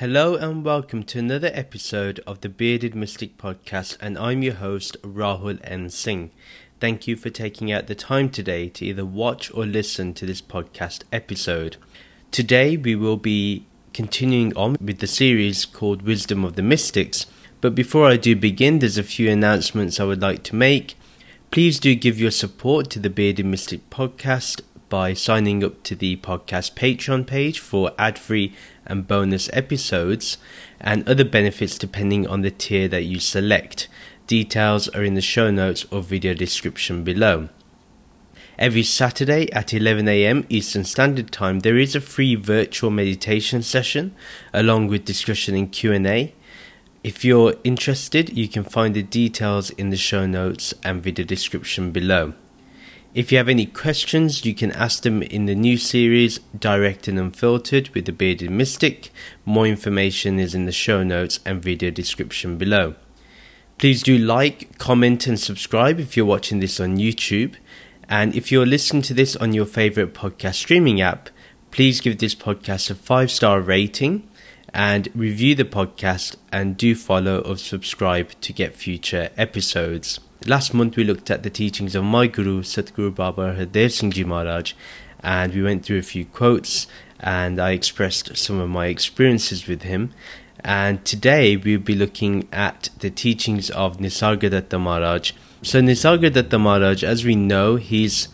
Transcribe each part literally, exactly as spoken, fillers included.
Hello and welcome to another episode of the Bearded Mystic Podcast, and I'm your host Rahul N Singh. Thank you for taking out the time today to either watch or listen to this podcast episode. Today we will be continuing on with the series called Wisdom of the Mystics, but before I do begin, there's a few announcements I would like to make. Please do give your support to the Bearded Mystic Podcast by signing up to the podcast Patreon page for ad-free and bonus episodes and other benefits depending on the tier that you select. Details are in the show notes or video description below. Every Saturday at eleven a m Eastern Standard Time, there is a free virtual meditation session along with discussion and Q and A. If you're interested, you can find the details in the show notes and video description below. If you have any questions, you can ask them in the new series, Direct and Unfiltered with the Bearded Mystic. More information is in the show notes and video description below. Please do like, comment and subscribe if you're watching this on YouTube. And if you're listening to this on your favourite podcast streaming app, please give this podcast a five star rating and review the podcast, and do follow or subscribe to get future episodes. Last month we looked at the teachings of my guru Sadhguru Baba Hadev Singhji Maharaj, and we went through a few quotes and I expressed some of my experiences with him. And today we'll be looking at the teachings of Nisargadatta Maharaj. So Nisargadatta Maharaj, as we know, he's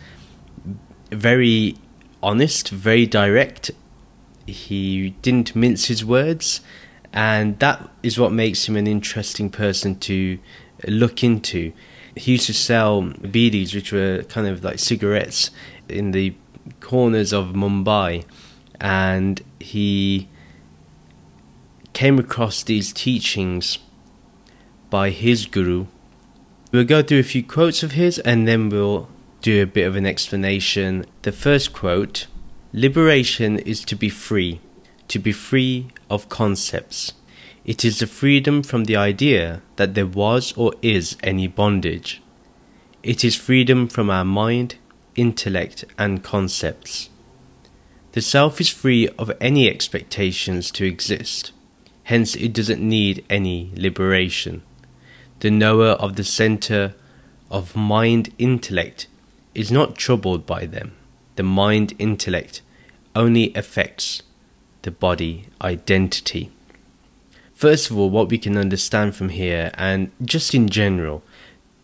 very honest, very direct. He didn't mince his words, and that is what makes him an interesting person to look into. He used to sell bidis, which were kind of like cigarettes, in the corners of Mumbai, and he came across these teachings by his guru. We'll go through a few quotes of his and then we'll do a bit of an explanation. The first quote: "Liberation is to be free, to be free of concepts. It is the freedom from the idea that there was or is any bondage. It is freedom from our mind, intellect and concepts. The self is free of any expectations to exist, hence it doesn't need any liberation. The knower of the center of mind-intellect is not troubled by them. The mind-intellect only affects the body identity." First of all, what we can understand from here, and just in general,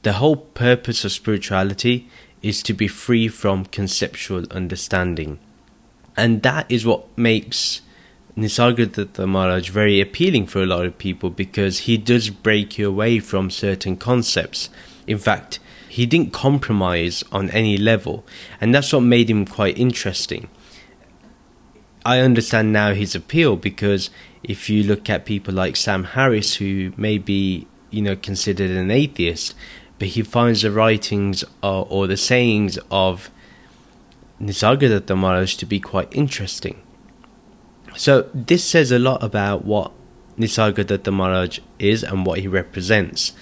the whole purpose of spirituality is to be free from conceptual understanding. And that is what makes Nisargadatta Maharaj very appealing for a lot of people, because he does break you away from certain concepts. In fact, he didn't compromise on any level, and that's what made him quite interesting. I understand now his appeal, because if you look at people like Sam Harris, who may be, you know, considered an atheist, but he finds the writings or, or the sayings of Nisargadatta Maharaj to be quite interesting. So this says a lot about what Nisargadatta Maharaj is and what he represents,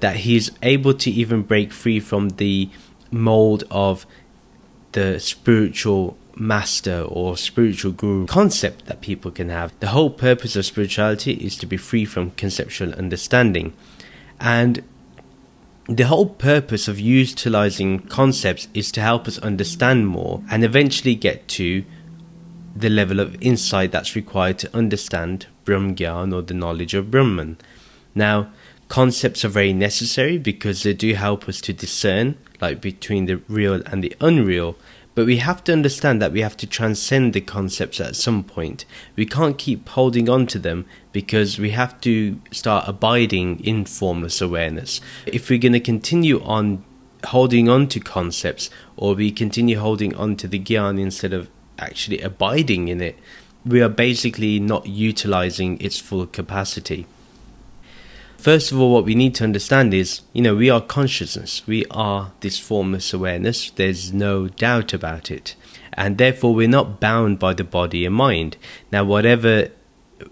that he's able to even break free from the mold of the spiritual master or spiritual guru concept that people can have. The whole purpose of spirituality is to be free from conceptual understanding, and the whole purpose of utilizing concepts is to help us understand more and eventually get to the level of insight that's required to understand Brahmgyan, or the knowledge of Brahman. Now, concepts are very necessary because they do help us to discern, like, between the real and the unreal. But we have to understand that we have to transcend the concepts at some point. We can't keep holding on to them, because we have to start abiding in formless awareness. If we're going to continue on holding on to concepts, or we continue holding on to the Gyan instead of actually abiding in it, we are basically not utilizing its full capacity. First of all, what we need to understand is, you know, we are consciousness. We are this formless awareness. There's no doubt about it. And therefore, we're not bound by the body and mind. Now, whatever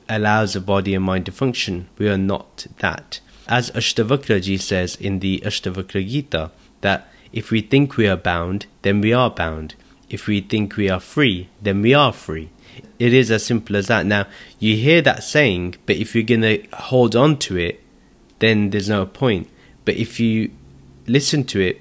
allows the body and mind to function, we are not that. As Ashtavakra Ji says in the Ashtavakra Gita, that if we think we are bound, then we are bound. If we think we are free, then we are free. It is as simple as that. Now, you hear that saying, but if you're going to hold on to it, then there's no point. But if you listen to it,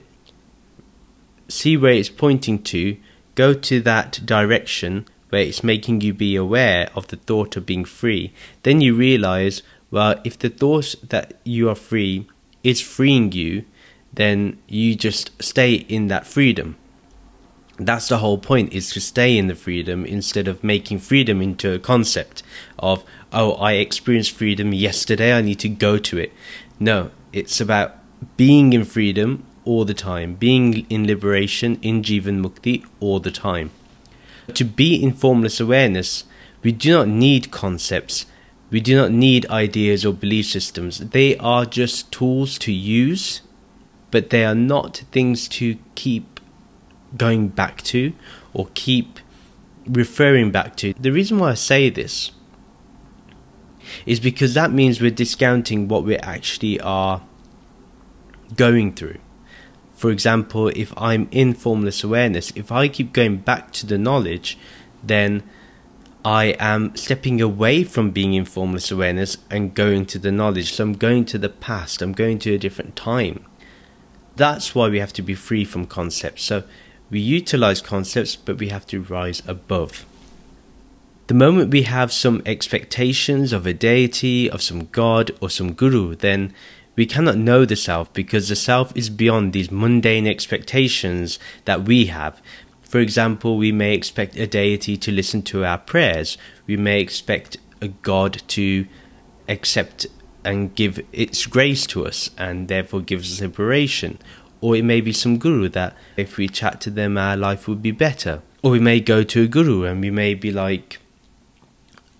see where it's pointing to, go to that direction where it's making you be aware of the thought of being free, then you realize, well, if the thought that you are free is freeing you, then you just stay in that freedom. That's the whole point, is to stay in the freedom instead of making freedom into a concept of, oh, I experienced freedom yesterday, I need to go to it. No, it's about being in freedom all the time, being in liberation, in Jivan Mukti all the time. To be in formless awareness, we do not need concepts, we do not need ideas or belief systems. They are just tools to use, but they are not things to keep going back to or keep referring back to. The reason why I say this is because that means we're discounting what we actually are going through. For example, if I'm in formless awareness, if I keep going back to the knowledge, then I am stepping away from being in formless awareness and going to the knowledge. So I'm going to the past, I'm going to a different time. That's why we have to be free from concepts. So we utilize concepts, but we have to rise above. The moment we have some expectations of a deity, of some god or some guru, then we cannot know the self, because the self is beyond these mundane expectations that we have. For example, we may expect a deity to listen to our prayers. We may expect a god to accept and give its grace to us and therefore gives us liberation. Or it may be some guru that if we chat to them, our life would be better. Or we may go to a guru and we may be like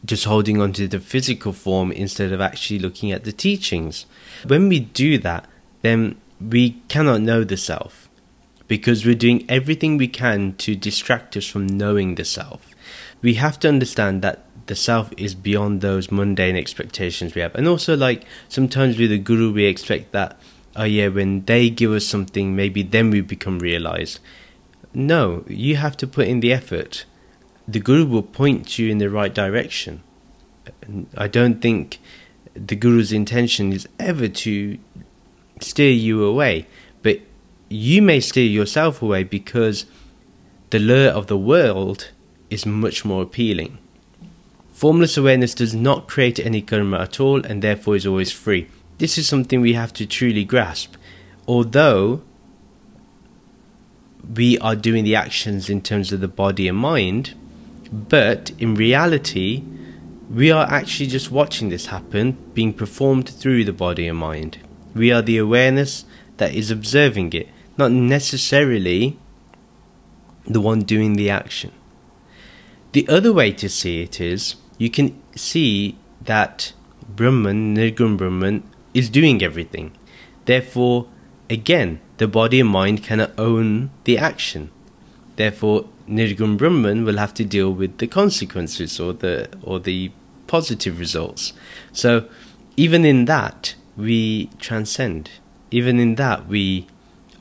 just holding on to the physical form instead of actually looking at the teachings. When we do that, then we cannot know the self, because we're doing everything we can to distract us from knowing the self. We have to understand that the self is beyond those mundane expectations we have. And also, like, sometimes with a guru we expect that, oh yeah, when they give us something, maybe then we become realized. No, you have to put in the effort. The guru will point you in the right direction. I don't think the guru's intention is ever to steer you away, but you may steer yourself away because the lure of the world is much more appealing. Formless awareness does not create any karma at all, and therefore is always free. This is something we have to truly grasp. Although we are doing the actions in terms of the body and mind, but in reality, we are actually just watching this happen, being performed through the body and mind. We are the awareness that is observing it, not necessarily the one doing the action. The other way to see it is, you can see that Brahman, Nirguna Brahman, is doing everything. Therefore, again, the body and mind cannot own the action. Therefore, Nirguna Brahman will have to deal with the consequences or the or the positive results. So, even in that, we transcend. Even in that, we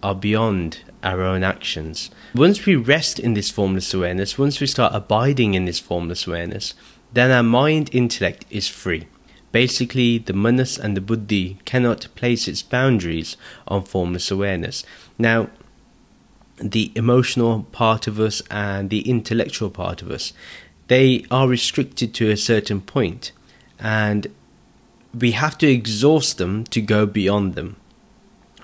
are beyond our own actions. Once we rest in this formless awareness, once we start abiding in this formless awareness, then our mind intellect is free. Basically, the manas and the buddhi cannot place its boundaries on formless awareness. Now, the emotional part of us and the intellectual part of us, they are restricted to a certain point, and we have to exhaust them to go beyond them.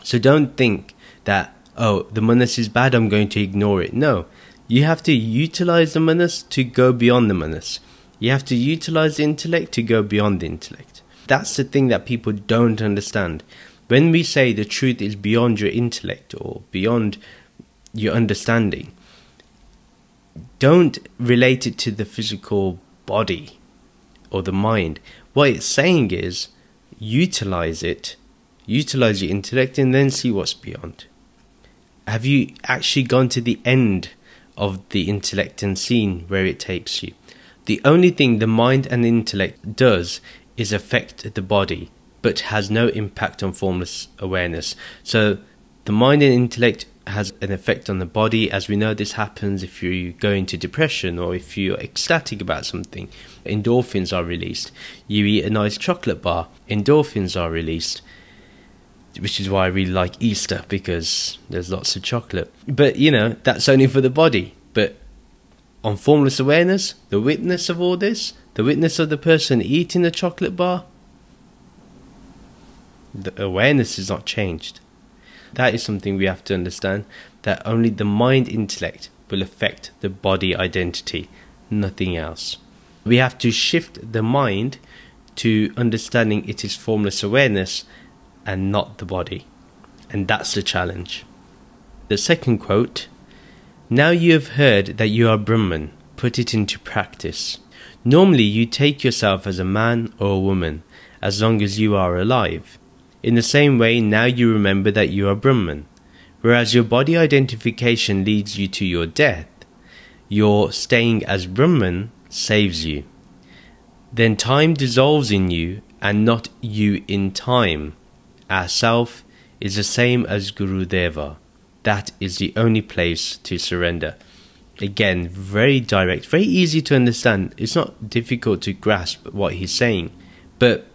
So don't think that, oh, the manas is bad, I'm going to ignore it. No, you have to utilize the manas to go beyond the manas. You have to utilize the intellect to go beyond the intellect. That's the thing that people don't understand. When we say the truth is beyond your intellect or beyond your understanding, don't relate it to the physical body or the mind. What it's saying is, utilize it, utilize your intellect, and then see what's beyond. Have you actually gone to the end of the intellect and seen where it takes you? The only thing the mind and the intellect does is affect the body, but has no impact on formless awareness. So the mind and intellect has an effect on the body. As we know, this happens if you go into depression or if you're ecstatic about something. Endorphins are released. You eat a nice chocolate bar, endorphins are released, which is why I really like Easter, because there's lots of chocolate. But, you know, that's only for the body. But on formless awareness, the witness of all this, the witness of the person eating the chocolate bar, the awareness is not changed. That is something we have to understand, that only the mind intellect will affect the body identity, nothing else. We have to shift the mind to understanding it is formless awareness and not the body. And that's the challenge. The second quote, now you have heard that you are Brahman, put it into practice. Normally you take yourself as a man or a woman, as long as you are alive. In the same way, now you remember that you are Brahman. Whereas your body identification leads you to your death, your staying as Brahman saves you. Then time dissolves in you and not you in time. Our self is the same as Gurudeva. That is the only place to surrender. Again, very direct, very easy to understand. It's not difficult to grasp what he's saying. But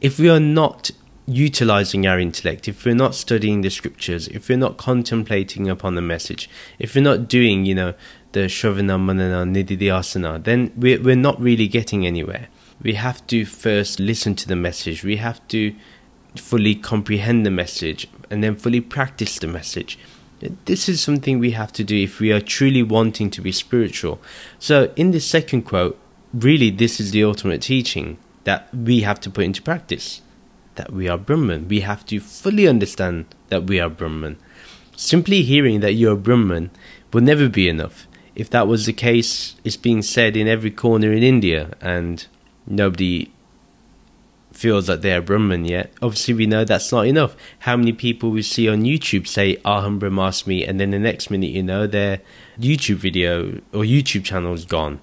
if we are not utilizing our intellect, if we're not studying the scriptures, if we're not contemplating upon the message, if we're not doing, you know, the Shravana, Manana, Nididhyasana, then we're, we're not really getting anywhere. We have to first listen to the message. We have to fully comprehend the message and then fully practice the message. This is something we have to do if we are truly wanting to be spiritual. So in this second quote, really, this is the ultimate teaching that we have to put into practice, that we are Brahman. We have to fully understand that we are Brahman. Simply hearing that you're Brahman will never be enough. If that was the case, it's being said in every corner in India and nobody feels that they're Brahman yet. Obviously, we know that's not enough. How many people we see on YouTube say, Aham Brahmasmi, and then the next minute, you know, their YouTube video or YouTube channel is gone.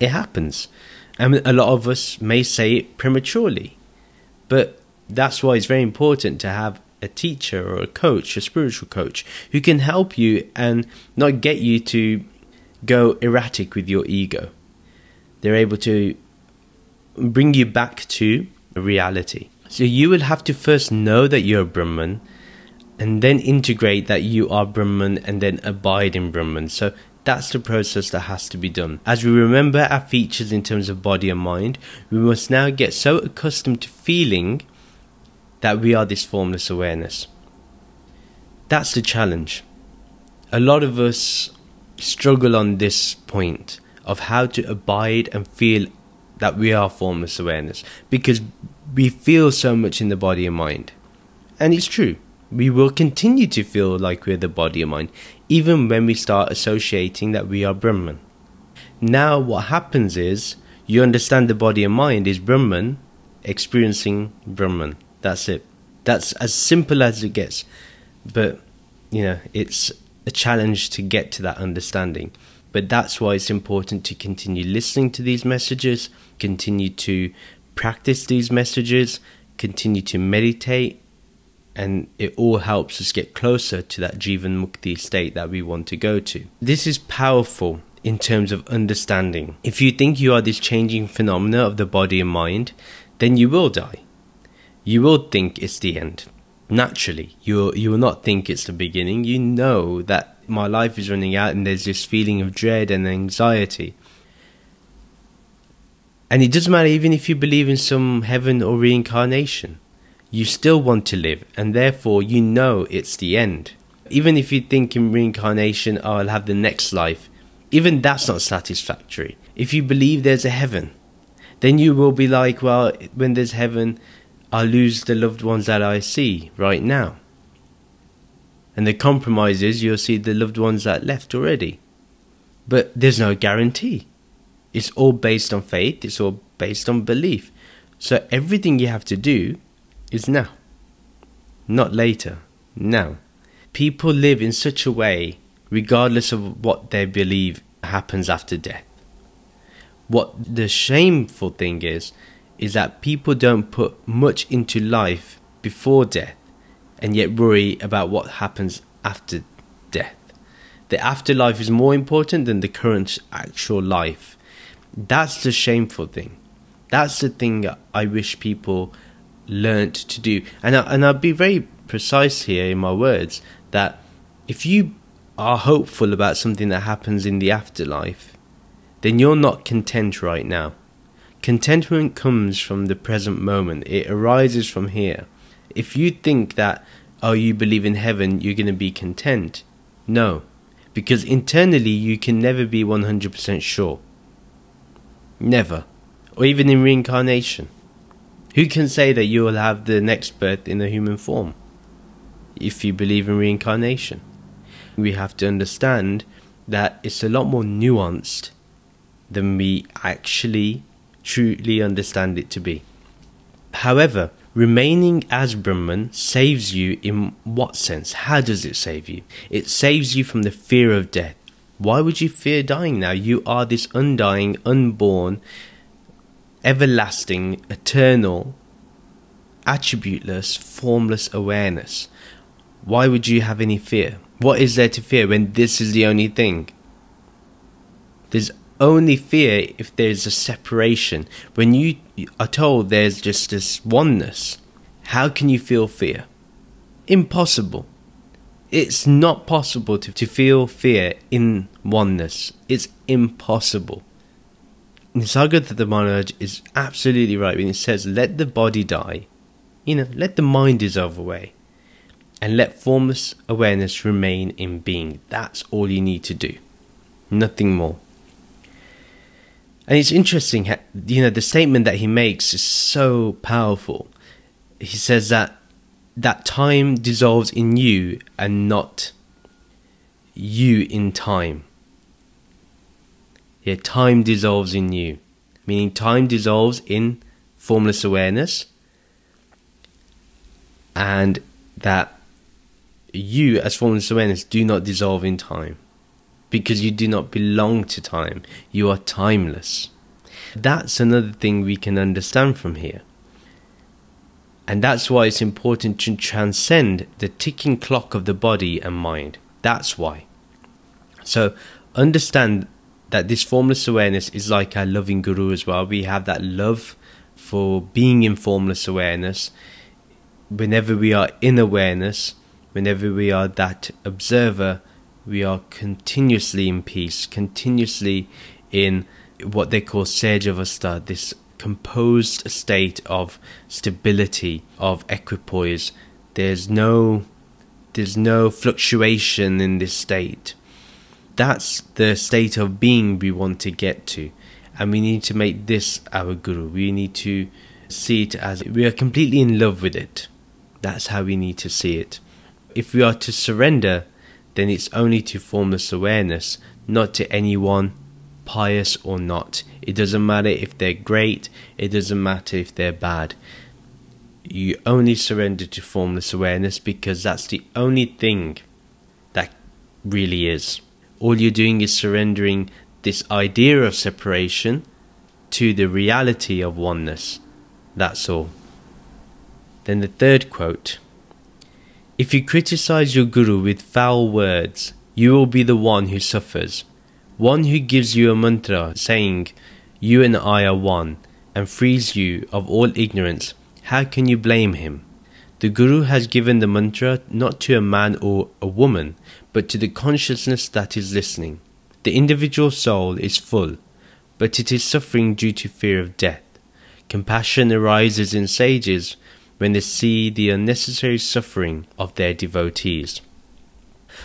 It happens. And a lot of us may say it prematurely. But that's why it's very important to have a teacher or a coach, a spiritual coach, who can help you and not get you to go erratic with your ego. They're able to bring you back to reality. So you will have to first know that you're Brahman and then integrate that you are Brahman and then abide in Brahman. So that's the process that has to be done. As we remember our features in terms of body and mind, we must now get so accustomed to feeling that we are this formless awareness. That's the challenge. A lot of us struggle on this point of how to abide and feel that we are formless awareness, because we feel so much in the body and mind. And it's true, we will continue to feel like we're the body and mind, even when we start associating that we are Brahman. Now what happens is, you understand the body and mind is Brahman, experiencing Brahman. That's it. That's as simple as it gets. But, you know, it's a challenge to get to that understanding. But that's why it's important to continue listening to these messages, continue to practice these messages, continue to meditate, and it all helps us get closer to that Jivan Mukti state that we want to go to. This is powerful in terms of understanding. If you think you are this changing phenomena of the body and mind, then you will die. You will think it's the end. Naturally, you you will not think it's the beginning. You know that my life is running out and there's this feeling of dread and anxiety. And it doesn't matter even if you believe in some heaven or reincarnation. You still want to live and therefore you know it's the end. Even if you think in reincarnation, oh, I'll have the next life, even that's not satisfactory. If you believe there's a heaven, then you will be like, well, when there's heaven, I'll lose the loved ones that I see right now. And the compromise is you'll see the loved ones that left already. But there's no guarantee. It's all based on faith. It's all based on belief. So everything you have to do is now. Not later. Now. People live in such a way, regardless of what they believe happens after death. What the shameful thing is, is that people don't put much into life before death. and yet worry about what happens after death. The afterlife is more important than the current actual life. That's the shameful thing. That's the thing I wish people learnt to do. And, I, and I'll be very precise here in my words, that if you are hopeful about something that happens in the afterlife, then you're not content right now. Contentment comes from the present moment. It arises from here. If you think that, oh, you believe in heaven, you're going to be content. No, because internally you can never be one hundred percent sure. Never. Or even in reincarnation. Who can say that you will have the next birth in a human form? If you believe in reincarnation. We have to understand that it's a lot more nuanced than we actually truly understand it to be. However, remaining as Brahman saves you in what sense? How does it save you? It saves you from the fear of death. Why would you fear dying now? You are this undying, unborn, everlasting, eternal, attributeless, formless awareness. Why would you have any fear? What is there to fear when this is the only thing? There's only fear if there's a separation. When you are told there's just this oneness, how can you feel fear? Impossible. It's not possible to, to feel fear in oneness. It's impossible. Nisargadatta Maharaj is absolutely right when he says, let the body die, you know, let the mind dissolve away, and let formless awareness remain in being. That's all you need to do. Nothing more. And it's interesting, you know, the statement that he makes is so powerful. He says that that time dissolves in you and not you in time. Yeah, time dissolves in you, meaning time dissolves in formless awareness, and that you as formless awareness do not dissolve in time. Because you do not belong to time. You are timeless. That's another thing we can understand from here. And that's why it's important to transcend the ticking clock of the body and mind. That's why. So understand that this formless awareness is like our loving guru as well. We have that love for being in formless awareness. Whenever we are in awareness, whenever we are that observer, we are continuously in peace, continuously in what they call Sadhguru, this composed state of stability, of equipoise. There's no, there's no fluctuation in this state. That's the state of being we want to get to. And we need to make this our guru. We need to see it as we are completely in love with it. That's how we need to see it. If we are to surrender, then it's only to formless awareness, not to anyone, pious or not. It doesn't matter if they're great, it doesn't matter if they're bad. You only surrender to formless awareness because that's the only thing that really is. All you're doing is surrendering this idea of separation to the reality of oneness. That's all. Then the third quote. If you criticize your guru with foul words, you will be the one who suffers. One who gives you a mantra saying, you and I are one, and frees you of all ignorance, how can you blame him? The guru has given the mantra not to a man or a woman, but to the consciousness that is listening. The individual soul is full, but it is suffering due to fear of death. Compassion arises in sages when they see the unnecessary suffering of their devotees.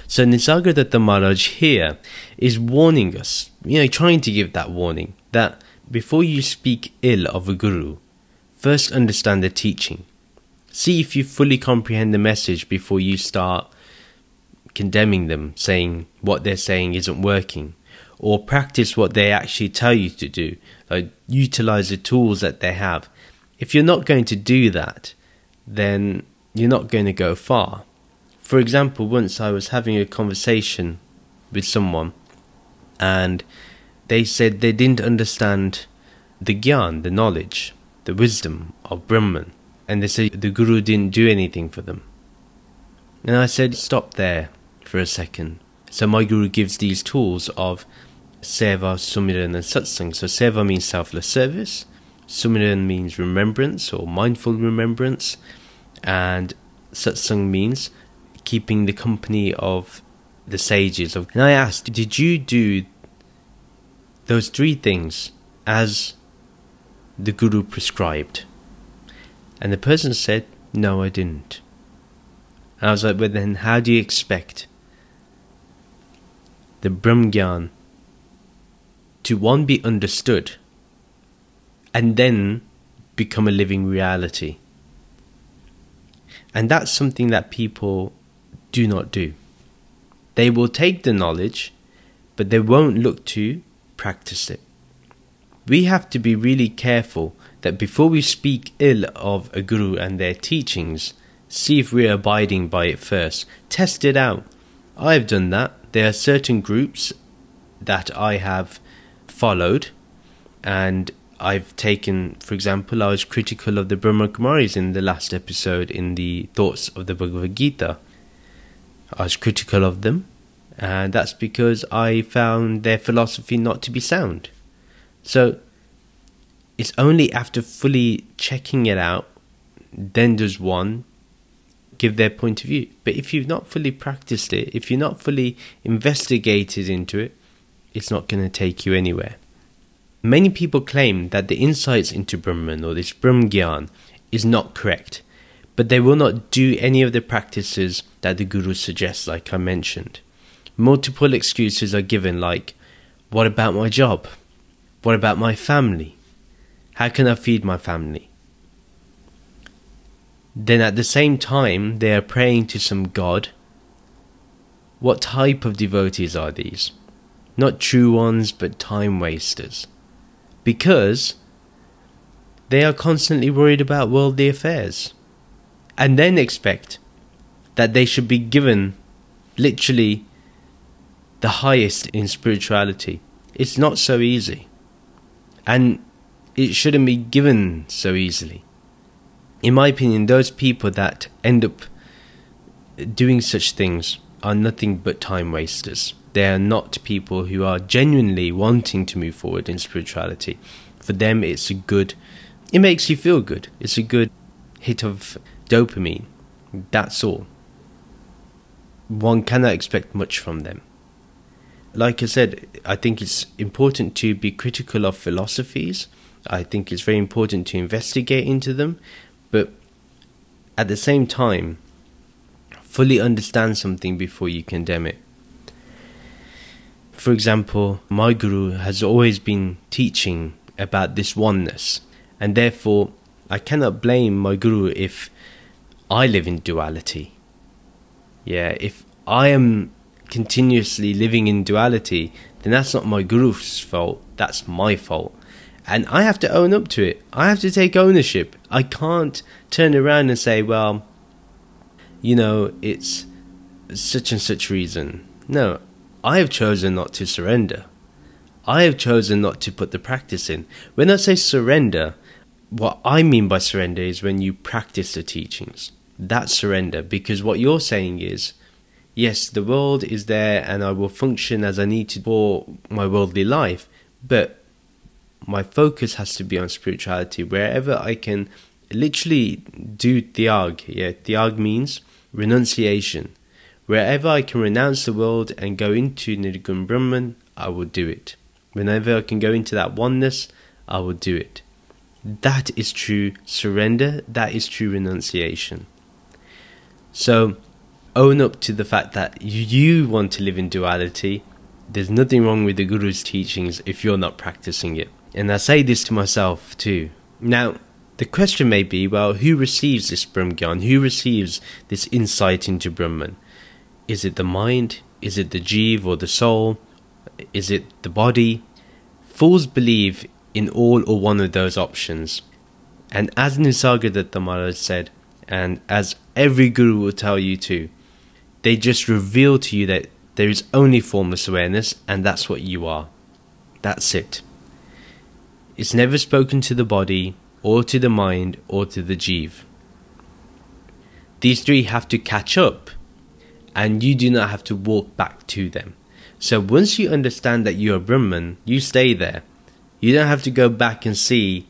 So Nisargadatta Maharaj here is warning us, you know, trying to give that warning, that before you speak ill of a guru, first understand the teaching. See if you fully comprehend the message before you start condemning them, saying what they're saying isn't working, or practice what they actually tell you to do, like utilize the tools that they have. If you're not going to do that, then you're not going to go far. For example, once I was having a conversation with someone and they said they didn't understand the gyan, the knowledge, the wisdom of Brahman. And they said the guru didn't do anything for them. And I said, stop there for a second. So my guru gives these tools of Seva, Sumiran and Satsang. So Seva means selfless service, Sumiran means remembrance or mindful remembrance, and Satsang means keeping the company of the sages. And I asked, did you do those three things as the guru prescribed? And the person said, no, I didn't. And I was like, but then how do you expect the Brahmgyan to one be understood and then become a living reality? And that's something that people do not do. They will take the knowledge, but they won't look to practice it. We have to be really careful that before we speak ill of a guru and their teachings, see if we are abiding by it first. Test it out. I've done that. There are certain groups that I have followed, and I've taken, for example, I was critical of the Brahma Kumaris in the last episode in the Thoughts of the Bhagavad Gita. I was critical of them, and that's because I found their philosophy not to be sound. So it's only after fully checking it out, then does one give their point of view. But if you've not fully practiced it, if you're not fully investigated into it, it's not going to take you anywhere. Many people claim that the insights into Brahman or this Brahmgyan is not correct, but they will not do any of the practices that the guru suggests, like I mentioned. Multiple excuses are given, like, what about my job? What about my family? How can I feed my family? Then at the same time, they are praying to some god. What type of devotees are these? Not true ones, but time wasters. Because they are constantly worried about worldly affairs, and then expect that they should be given literally the highest in spirituality. It's not so easy, and it shouldn't be given so easily. In my opinion, those people that end up doing such things are nothing but time wasters. They are not people who are genuinely wanting to move forward in spirituality. For them, it's a good, it makes you feel good. It's a good hit of dopamine. That's all. One cannot expect much from them. Like I said, I think it's important to be critical of philosophies. I think it's very important to investigate into them. But at the same time, fully understand something before you condemn it. For example, my guru has always been teaching about this oneness, and therefore I cannot blame my guru if I live in duality. Yeah, if I am continuously living in duality, then that's not my guru's fault, that's my fault. And I have to own up to it. I have to take ownership. I can't turn around and say, well, you know, it's such and such reason. No. I have chosen not to surrender. I have chosen not to put the practice in. When I say surrender, what I mean by surrender is when you practice the teachings. That's surrender, because what you're saying is, yes, the world is there and I will function as I need to for my worldly life, but my focus has to be on spirituality, wherever I can literally do Tyag. Yeah, Tyag means renunciation. Wherever I can renounce the world and go into Nirguna Brahman, I will do it. Whenever I can go into that oneness, I will do it. That is true surrender. That is true renunciation. So own up to the fact that you want to live in duality. There's nothing wrong with the guru's teachings if you're not practicing it. And I say this to myself too. Now, the question may be, well, who receives this Brahmgyan? Who receives this insight into Brahman? Is it the mind? Is it the jeev or the soul? Is it the body? Fools believe in all or one of those options. And as Nisargadatta Maharaj said, and as every guru will tell you too, they just reveal to you that there is only formless awareness, and that's what you are. That's it. It's never spoken to the body, or to the mind, or to the jeev. These three have to catch up and you do not have to walk back to them. So once you understand that you're a Brahman, you stay there. You don't have to go back and see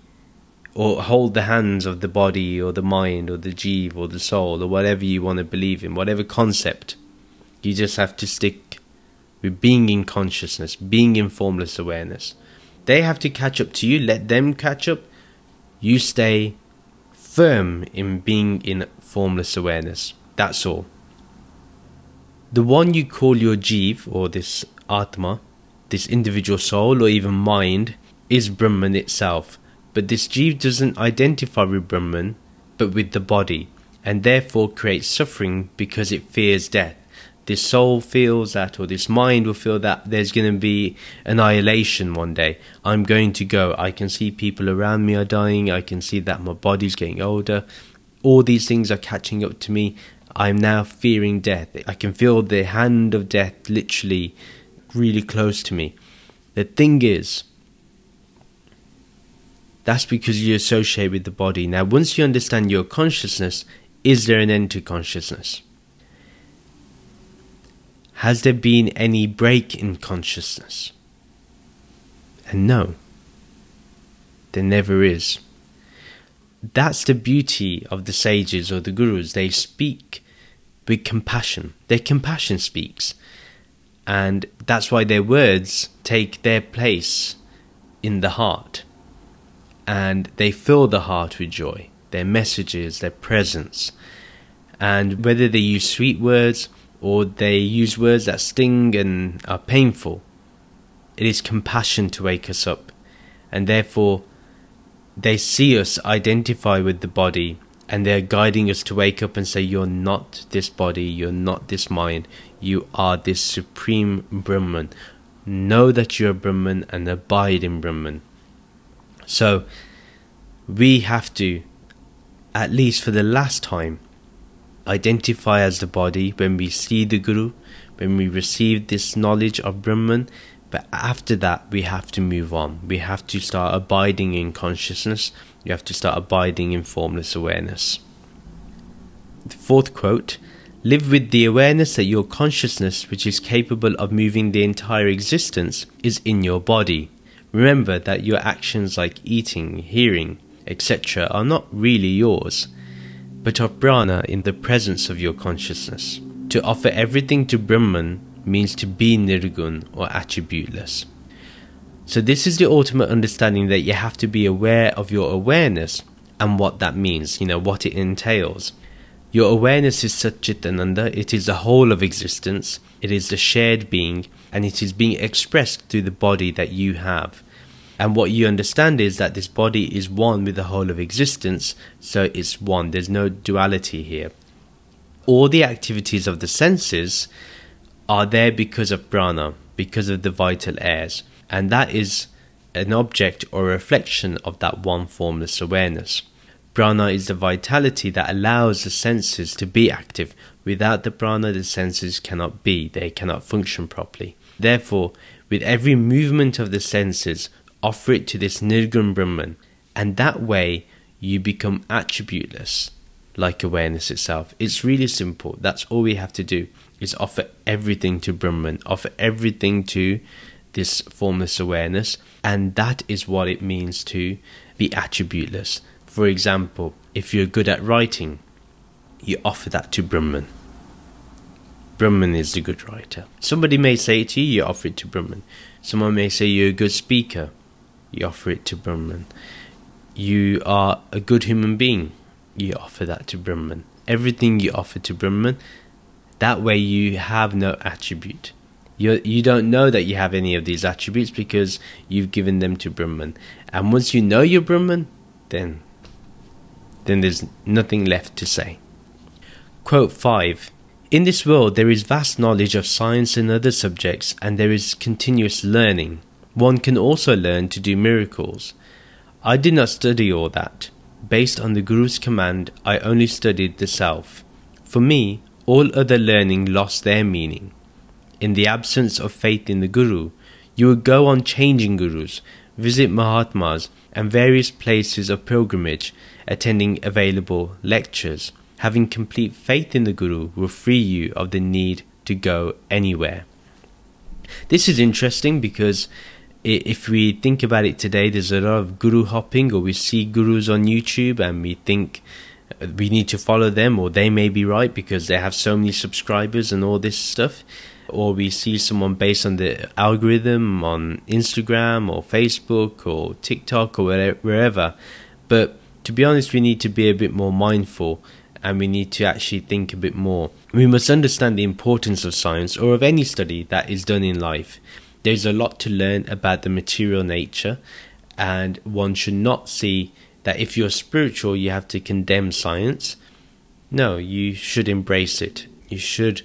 or hold the hands of the body or the mind or the jeev or the soul or whatever you want to believe in, whatever concept. You just have to stick with being in consciousness, being in formless awareness. They have to catch up to you, let them catch up. You stay firm in being in formless awareness. That's all. The one you call your jeev or this atma, this individual soul or even mind, is Brahman itself. But this jeev doesn't identify with Brahman, but with the body, and therefore creates suffering because it fears death. This soul feels that, or this mind will feel that there's going to be annihilation one day. I'm going to go. I can see people around me are dying. I can see that my body's getting older. All these things are catching up to me. I'm now fearing death. I can feel the hand of death literally really close to me. The thing is, that's because you associate with the body. Now, once you understand your consciousness, is there an end to consciousness? Has there been any break in consciousness? And no, there never is. That's the beauty of the sages or the gurus. They speak with compassion. Their compassion speaks. And that's why their words take their place in the heart. And they fill the heart with joy, their messages, their presence. And whether they use sweet words or they use words that sting and are painful, it is compassion to wake us up. And therefore, they see us identify with the body, and they're guiding us to wake up and say, you're not this body, you're not this mind, you are this supreme Brahman. Know that you're a Brahman and abide in Brahman. So we have to, at least for the last time, identify as the body when we see the Guru, when we receive this knowledge of Brahman. But after that, we have to move on. We have to start abiding in consciousness. You have to start abiding in formless awareness. The fourth quote, live with the awareness that your consciousness, which is capable of moving the entire existence, is in your body. Remember that your actions like eating, hearing, et cetera are not really yours, but are prana in the presence of your consciousness. To offer everything to Brahman means to be nirgun or attributeless. So this is the ultimate understanding that you have to be aware of your awareness and what that means, you know, what it entails. Your awareness is Satchitananda, it is the whole of existence, it is the shared being, and it is being expressed through the body that you have. And what you understand is that this body is one with the whole of existence, so it's one, there's no duality here. All the activities of the senses are there because of prana, because of the vital airs, and that is an object or reflection of that one formless awareness. Prana is the vitality that allows the senses to be active. Without the prana, the senses cannot be, they cannot function properly. Therefore, with every movement of the senses, offer it to this Nirgun Brahman, and that way you become attributeless, like awareness itself. It's really simple. That's all we have to do, is offer everything to Brahman, offer everything to this formless awareness, and that is what it means to be attributeless. For example, if you're good at writing, you offer that to Brahman. Brahman is the good writer. Somebody may say it to you, you offer it to Brahman. Someone may say you're a good speaker, you offer it to Brahman. You are a good human being, you offer that to Brahman. Everything you offer to Brahman, that way you have no attribute. You you don't know that you have any of these attributes because you've given them to Brahman. And once you know you're Brahman, then... then there's nothing left to say. Quote five. In this world there is vast knowledge of science and other subjects, and there is continuous learning. One can also learn to do miracles. I did not study all that. Based on the Guru's command, I only studied the self. For me, all other learning lost their meaning. In the absence of faith in the Guru, you would go on changing Gurus, visit Mahatmas and various places of pilgrimage, attending available lectures, Having complete faith in the Guru will free you of the need to go anywhere. This is interesting because if we think about it today, there's a lot of guru hopping, or we see gurus on YouTube and we think we need to follow them, or they may be right because they have so many subscribers and all this stuff. Or we see someone based on the algorithm on Instagram or Facebook or TikTok or wherever. But to be honest, we need to be a bit more mindful, and we need to actually think a bit more. We must understand the importance of science, or of any study that is done in life. There's a lot to learn about the material nature, and one should not see that if you're spiritual, you have to condemn science. No, you should embrace it. You should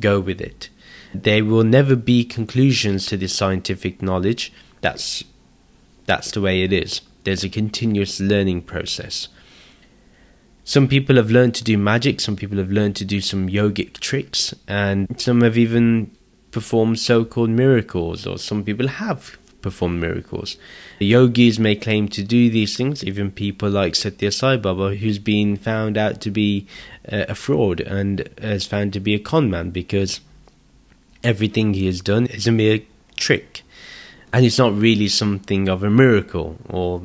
go with it. There will never be conclusions to this scientific knowledge. That's, that's the way it is. There's a continuous learning process. Some people have learned to do magic. Some people have learned to do some yogic tricks. And some have even performed so-called miracles. Or some people have performed miracles. The yogis may claim to do these things. Even people like Sathya Sai Baba, who's been found out to be uh, a fraud. And is found to be a con man. Because everything he has done is a mere trick. And it's not really something of a miracle or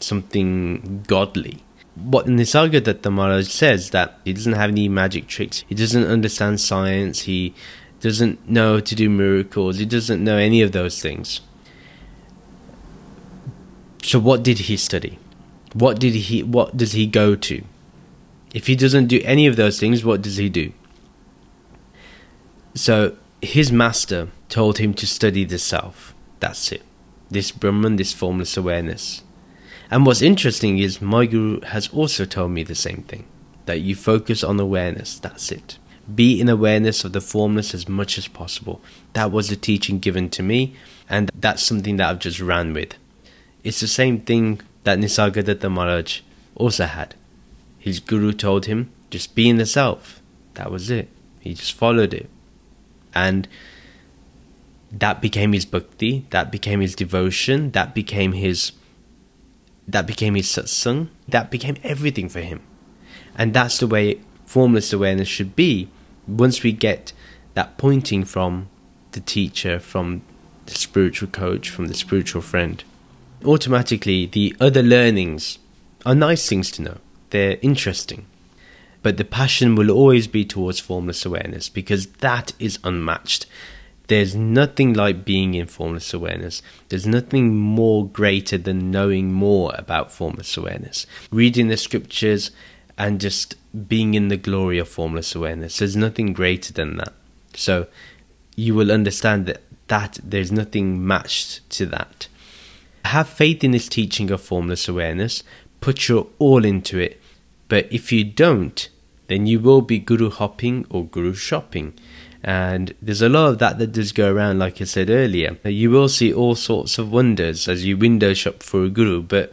something godly. What Nisargadatta Maharaj says, that he doesn't have any magic tricks. He doesn't understand science. He doesn't know to do miracles. He doesn't know any of those things. So what did he study? What did he? What does he go to? If he doesn't do any of those things, what does he do? So his master told him to study the self. That's it. This Brahman, this formless awareness. And what's interesting is my guru has also told me the same thing. That you focus on awareness. That's it. Be in awareness of the formless as much as possible. That was the teaching given to me. And that's something that I've just ran with. It's the same thing that Nisargadatta Maharaj also had. His guru told him, just be in the self. That was it. He just followed it. And that became his bhakti. That became his devotion. That became his... That became his satsang. That became everything for him. And that's the way formless awareness should be. Once we get that pointing from the teacher, from the spiritual coach, from the spiritual friend, automatically the other learnings are nice things to know. They're interesting. But the passion will always be towards formless awareness, because that is unmatched. There's nothing like being in formless awareness. There's nothing more greater than knowing more about formless awareness. Reading the scriptures and just being in the glory of formless awareness. There's nothing greater than that. So you will understand that, that there's nothing matched to that. Have faith in this teaching of formless awareness. Put your all into it. But if you don't, then you will be guru hopping or guru shopping. And there's a lot of that that does go around, like I said earlier. You will see all sorts of wonders as you window shop for a guru, but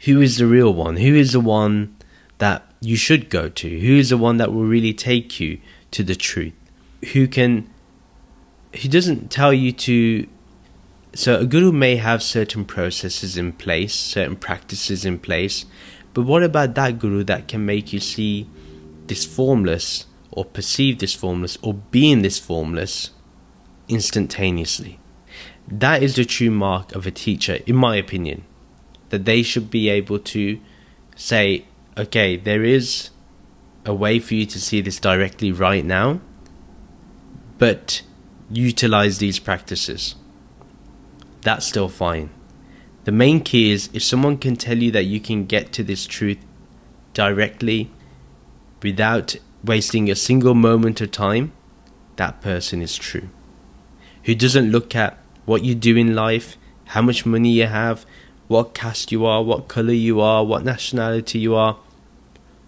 who is the real one? Who is the one that you should go to? Who is the one that will really take you to the truth? Who can, who doesn't tell you to... So a guru may have certain processes in place, certain practices in place, but what about that guru that can make you see this formless, or perceive this formless, or be in this formless instantaneously? That is the true mark of a teacher, in my opinion. That they should be able to say, okay, there is a way for you to see this directly right now, but utilize these practices. That's still fine. The main key is, if someone can tell you that you can get to this truth directly, without wasting a single moment of time, that person is true. Who doesn't look at what you do in life, how much money you have, what caste you are, what color you are, what nationality you are,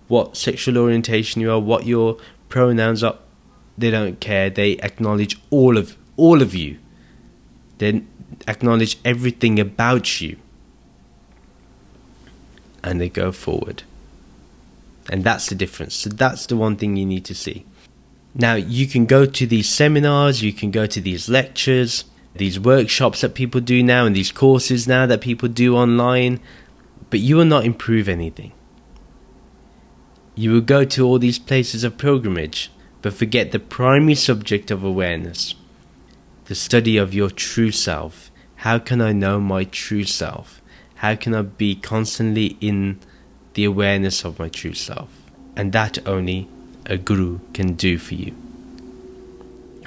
what sexual orientation you are, what your pronouns are. They don't care. They acknowledge all of all of you. They acknowledge everything about you. And they go forward. And that's the difference. So that's the one thing you need to see. Now, you can go to these seminars, you can go to these lectures, these workshops that people do now, and these courses now that people do online, but you will not improve anything. You will go to all these places of pilgrimage, but forget the primary subject of awareness, the study of your true self. How can I know my true self? How can I be constantly in the awareness of my true self? And that only a guru can do for you.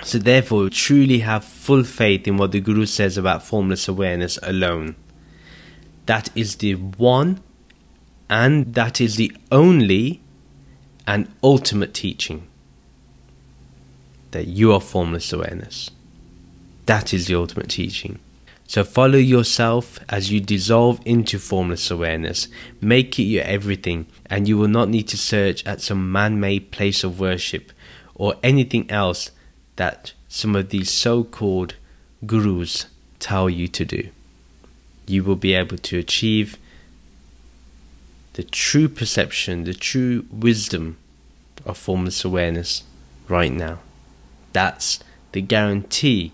So therefore, truly have full faith in what the guru says about formless awareness alone. That is the one, and that is the only and ultimate teaching, that you are formless awareness. That is the ultimate teaching. So follow yourself as you dissolve into formless awareness. Make it your everything, and you will not need to search at some man-made place of worship or anything else that some of these so-called gurus tell you to do. You will be able to achieve the true perception, the true wisdom of formless awareness right now. That's the guarantee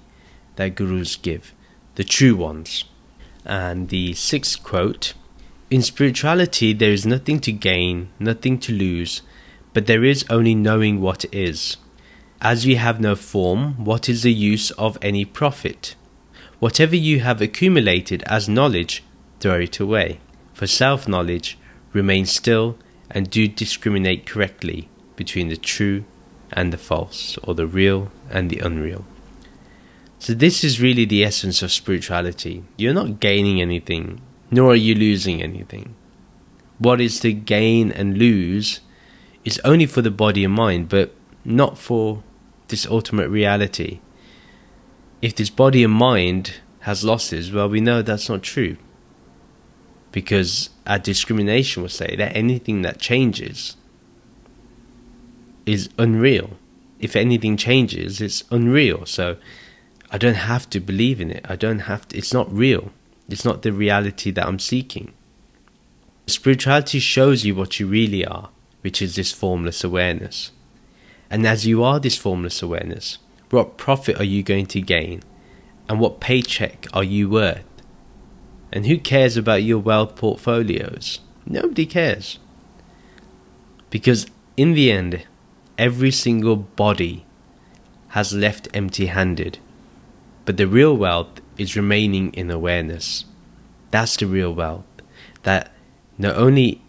that gurus give, the true ones. And the sixth quote: in spirituality there is nothing to gain, nothing to lose, but there is only knowing what is. As you have no form, what is the use of any profit? Whatever you have accumulated as knowledge, throw it away. For self-knowledge, remain still and do discriminate correctly between the true and the false, or the real and the unreal. So this is really the essence of spirituality. You're not gaining anything, nor are you losing anything. What is to gain and lose is only for the body and mind, but not for this ultimate reality. If this body and mind has losses, well, we know that's not true, because our discrimination will say that anything that changes is unreal. If anything changes, it's unreal. So I don't have to believe in it. I don't have to. It's not real. It's not the reality that I'm seeking. Spirituality shows you what you really are, which is this formless awareness. And as you are this formless awareness, what profit are you going to gain? And what paycheck are you worth? And who cares about your wealth portfolios? Nobody cares. Because in the end, every single body has left empty-handed. But the real wealth is remaining in awareness. That's the real wealth. That not only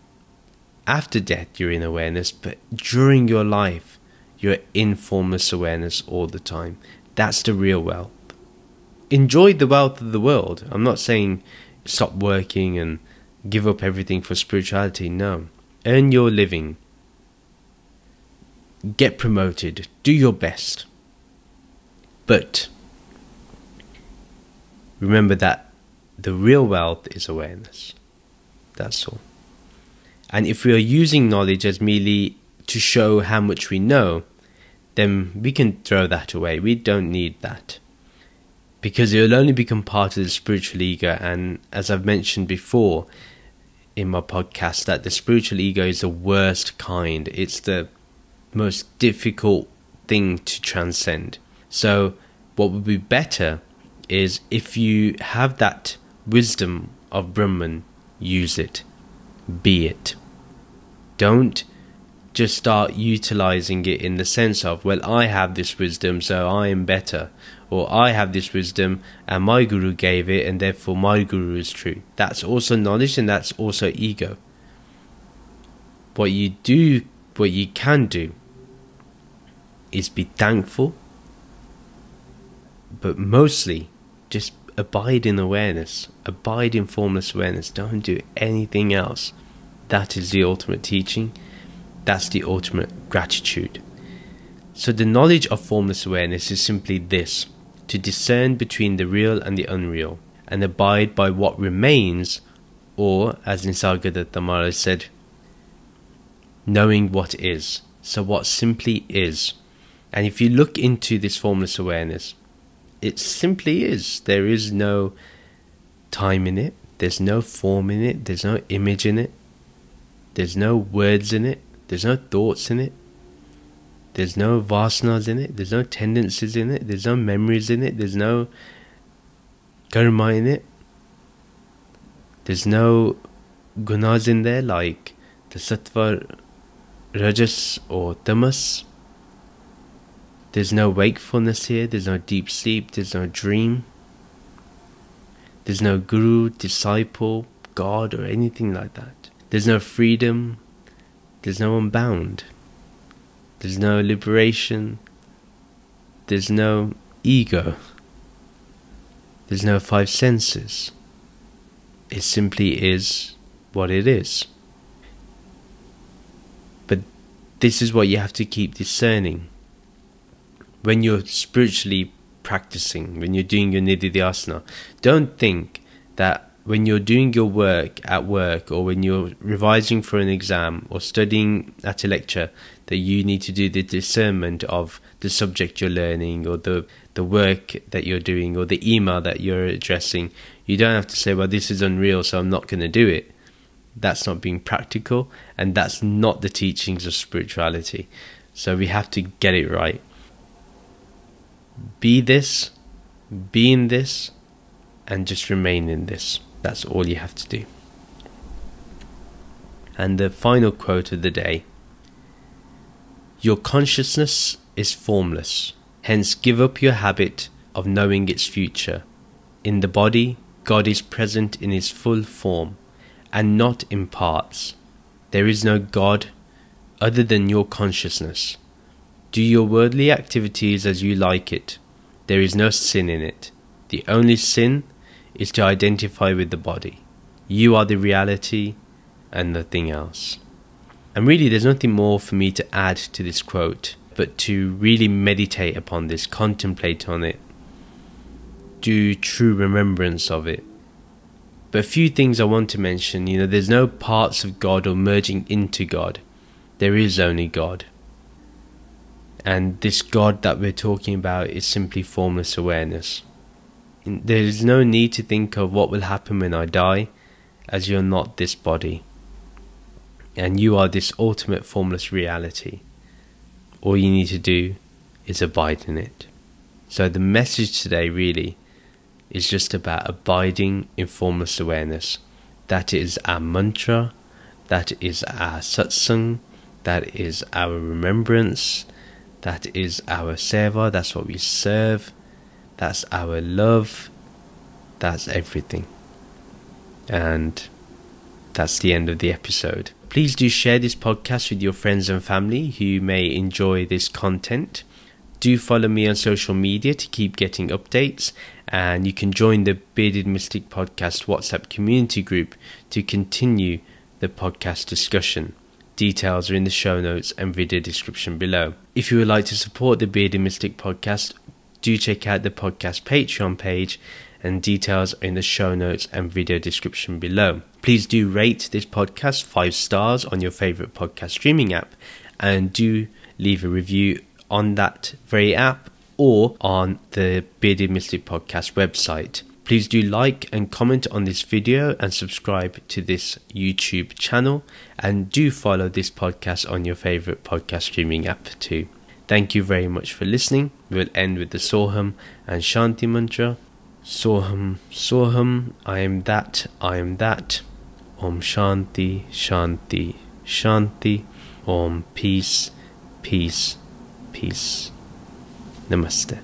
after death you're in awareness, but during your life, you're in formless awareness all the time. That's the real wealth. Enjoy the wealth of the world. I'm not saying stop working and give up everything for spirituality. No. Earn your living. Get promoted. Do your best. But remember that the real wealth is awareness. That's all. And if we are using knowledge as merely to show how much we know, then we can throw that away. We don't need that, because it will only become part of the spiritual ego. And as I've mentioned before in my podcast, that the spiritual ego is the worst kind. It's the most difficult thing to transcend. So what would be better is if you have that wisdom of Brahman, use it, be it. Don't just start utilizing it in the sense of, well, I have this wisdom, so I am better, or I have this wisdom and my guru gave it, and therefore my guru is true. That's also knowledge, and that's also ego. What you do, what you can do, is be thankful, but mostly just abide in awareness, abide in formless awareness. Don't do anything else. That is the ultimate teaching. That's the ultimate gratitude. So the knowledge of formless awareness is simply this: to discern between the real and the unreal, and abide by what remains, or as Nisargadatta Maharaj said, knowing what is. So what simply is. And if you look into this formless awareness, it simply is. There is no time in it. There's no form in it. There's no image in it. There's no words in it. There's no thoughts in it. There's no vasanas in it. There's no tendencies in it. There's no memories in it. There's no karma in it. There's no gunas in there, like the sattva, rajas or tamas. There's no wakefulness here, there's no deep sleep, there's no dream. There's no guru, disciple, God or anything like that. There's no freedom, there's no unbound. There's no liberation, there's no ego, there's no five senses. It simply is what it is. But this is what you have to keep discerning. When you're spiritually practicing, when you're doing your nididhyasana, don't think that when you're doing your work at work or when you're revising for an exam or studying at a lecture that you need to do the discernment of the subject you're learning or the, the work that you're doing or the email that you're addressing. You don't have to say, well, this is unreal, so I'm not going to do it. That's not being practical, and that's not the teachings of spirituality. So we have to get it right. Be this, be in this, and just remain in this. That's all you have to do. And the final quote of the day. Your consciousness is formless. Hence give up your habit of knowing its future. In the body, God is present in his full form, and not in parts. There is no God other than your consciousness. Do your worldly activities as you like it. There is no sin in it. The only sin is to identify with the body. You are the reality and nothing else. And really there's nothing more for me to add to this quote, but to really meditate upon this, contemplate on it, do true remembrance of it. But a few things I want to mention. You know, there's no parts of God or merging into God. There is only God. And this God that we're talking about is simply formless awareness. There is no need to think of what will happen when I die, as you're not this body. And you are this ultimate formless reality. All you need to do is abide in it. So the message today really is just about abiding in formless awareness. That is our mantra, that is our satsang, that is our remembrance, that is our seva, that's what we serve, that's our love, that's everything. And that's the end of the episode. Please do share this podcast with your friends and family who may enjoy this content. Do follow me on social media to keep getting updates, and you can join the Bearded Mystic Podcast WhatsApp community group to continue the podcast discussion. Details are in the show notes and video description below. If you would like to support the Bearded Mystic Podcast, do check out the podcast Patreon page, and details are in the show notes and video description below. Please do rate this podcast five stars on your favorite podcast streaming app, and do leave a review on that very app or on the Bearded Mystic Podcast website. Please do like and comment on this video and subscribe to this YouTube channel, and do follow this podcast on your favorite podcast streaming app too. Thank you very much for listening. We'll end with the Soham and Shanti mantra. Soham, Soham, I am that, I am that. Om Shanti, Shanti, Shanti. Om Peace, Peace, Peace. Namaste.